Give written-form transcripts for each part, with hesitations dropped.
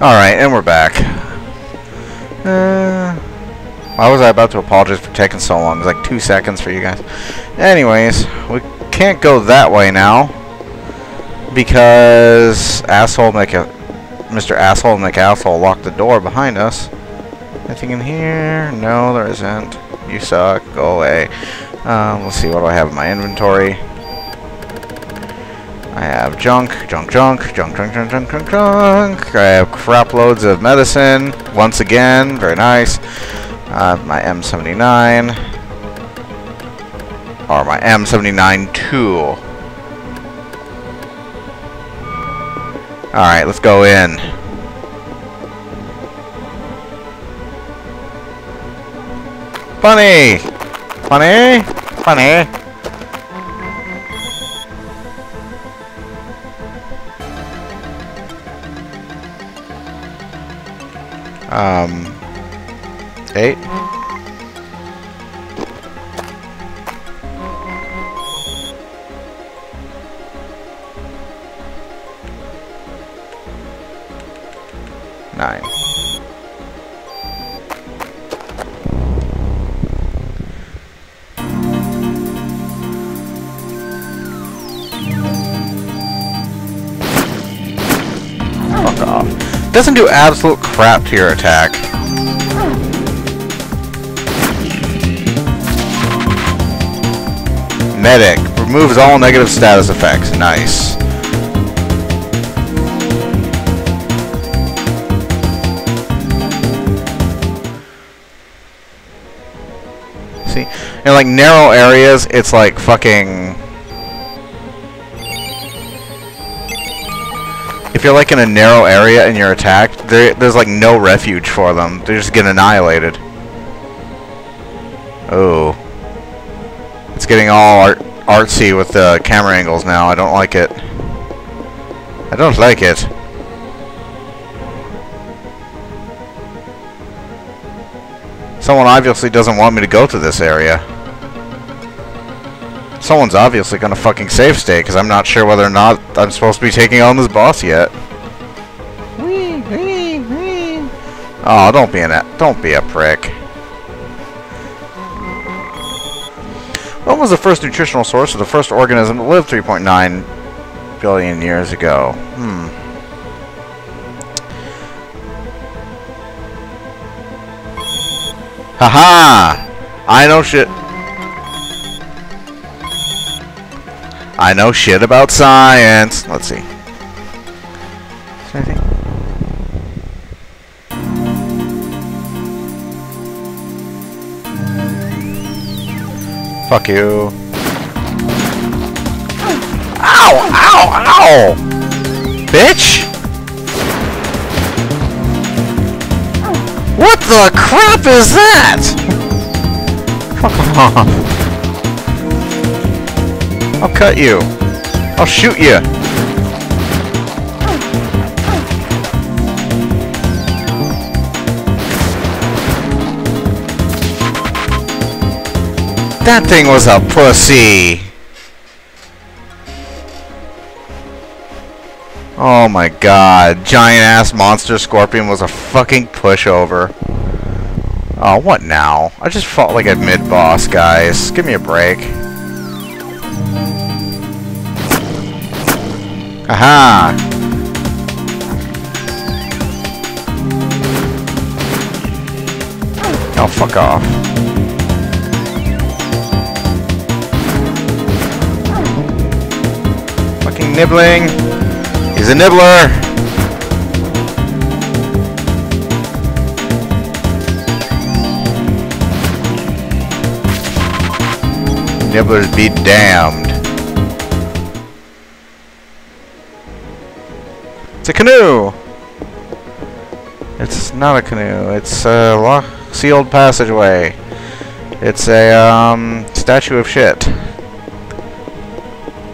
Alright, and we're back. Why was I about to apologize for taking so long? It was like 2 seconds for you guys. Anyways, we can't go that way now. Because Mr. Asshole McAsshole locked the door behind us. Anything in here? No, there isn't. You suck. Go away. Let's see, what do I have in my inventory? I have junk. I have crap loads of medicine. Once again, very nice. My M79. Or my M79 tool. Alright, let's go in. Funny! Funny! Funny! Hey. Nine. Fuck off. Doesn't do absolute crap to your attack. Medic. Removes all negative status effects. Nice. See? In like narrow areas, it's like fucking... If you're like in a narrow area and you're attacked, there's like no refuge for them. They just get annihilated. Oh. It's getting all artsy with the camera angles now. I don't like it. I don't like it. Someone obviously doesn't want me to go to this area. Someone's obviously gonna fucking save state because I'm not sure whether or not I'm supposed to be taking on this boss yet. Oh, don't be a prick. What was the first nutritional source of the first organism that lived 3.9 billion years ago? Haha! I know shit. I know shit about science. Let's see. Fuck you. Ow! Ow! Ow! Bitch! What the crap is that? Fuck off. I'll cut you. I'll shoot you. That thing was a pussy. Oh my god. Giant ass monster scorpion was a fucking pushover. Oh, what now? I just fought like a mid-boss, guys. Give me a break. Aha! Oh, fuck off. Fucking nibbling! He's a nibbler! Nibblers be damned. It's a canoe! It's not a canoe. It's a sealed passageway. It's a, statue of shit.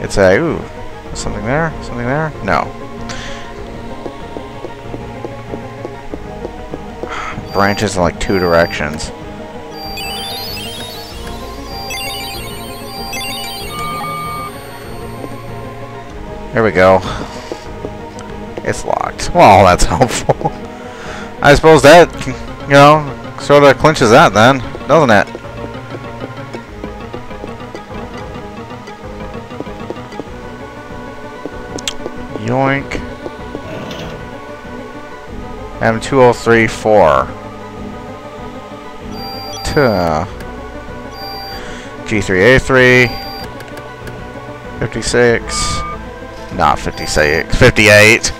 It's a... Ooh. Something there? Something there? No. Branches in like 2 directions. There we go. It's locked. Well, that's helpful. I suppose that, you know, sort of clinches that then, doesn't it? Yoink. M2034. Tuh. G3A3. 56. Not 56. 58. 58.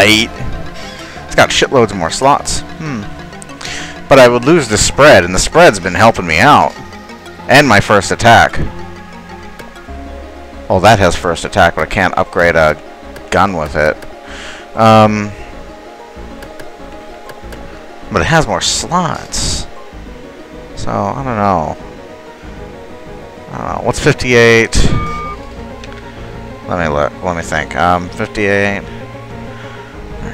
It's got shitloads more slots. But I would lose the spread, and the spread's been helping me out. And my first attack. Oh, that has first attack, but I can't upgrade a gun with it. But it has more slots. So, I don't know. What's 58? Let me look. Let me think. 58. 35.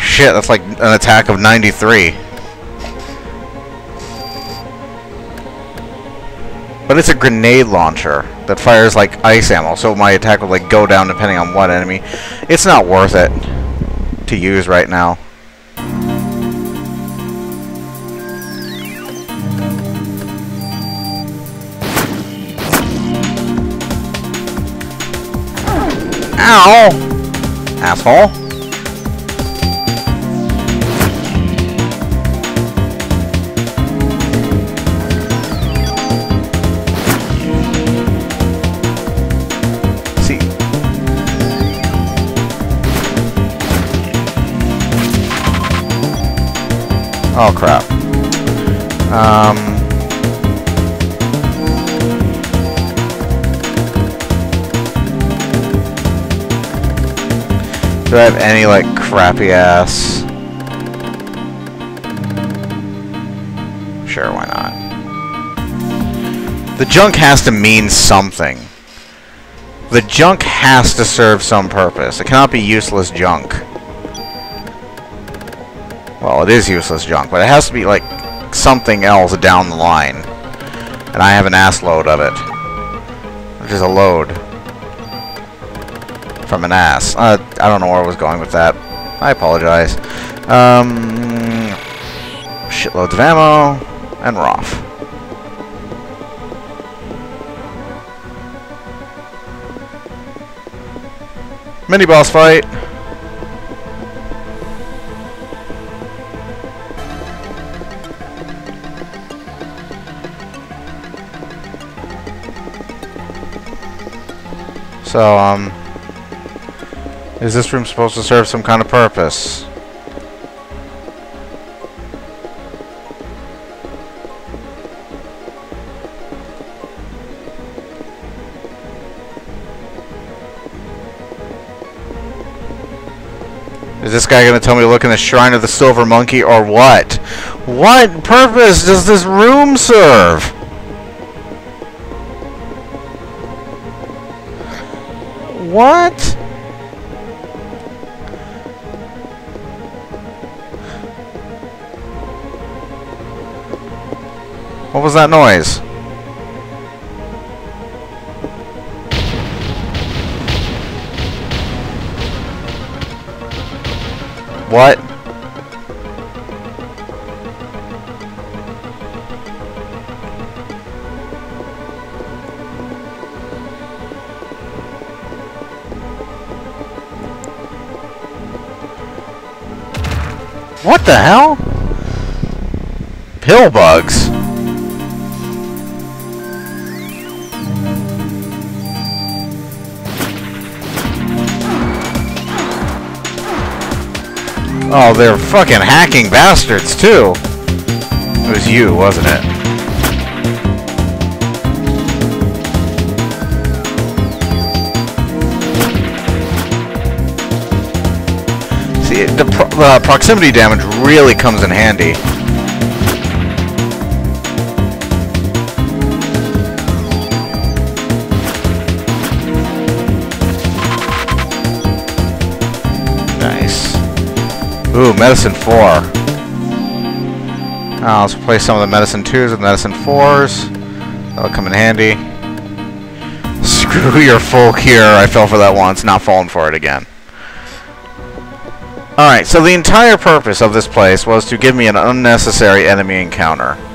Shit, that's like an attack of 93. But it's a grenade launcher that fires like ice ammo, so my attack will like go down depending on what enemy. It's not worth it to use right now. Ow! Asshole. Oh crap. Do I have any like crappy ass? Sure, why not? The junk has to mean something. The junk has to serve some purpose. It cannot be useless junk. Well, it is useless junk, but it has to be, like, something else down the line. And I have an ass load of it. Which is a load. From an ass. I don't know where I was going with that. I apologize. Shitloads of ammo. And Roth. Mini boss fight. So, is this room supposed to serve some kind of purpose? Is this guy gonna tell me to look in the shrine of the silver monkey or what? What purpose does this room serve? What? What was that noise? What? What the hell? Pill bugs. Oh, they're fucking hacking bastards too. It was you, wasn't it? The proximity damage really comes in handy. Nice. Ooh, medicine 4. Let's replace some of the medicine 2s with medicine 4s. That'll come in handy. your full cure. I fell for that once, not falling for it again. Alright, so the entire purpose of this place was to give me an unnecessary enemy encounter.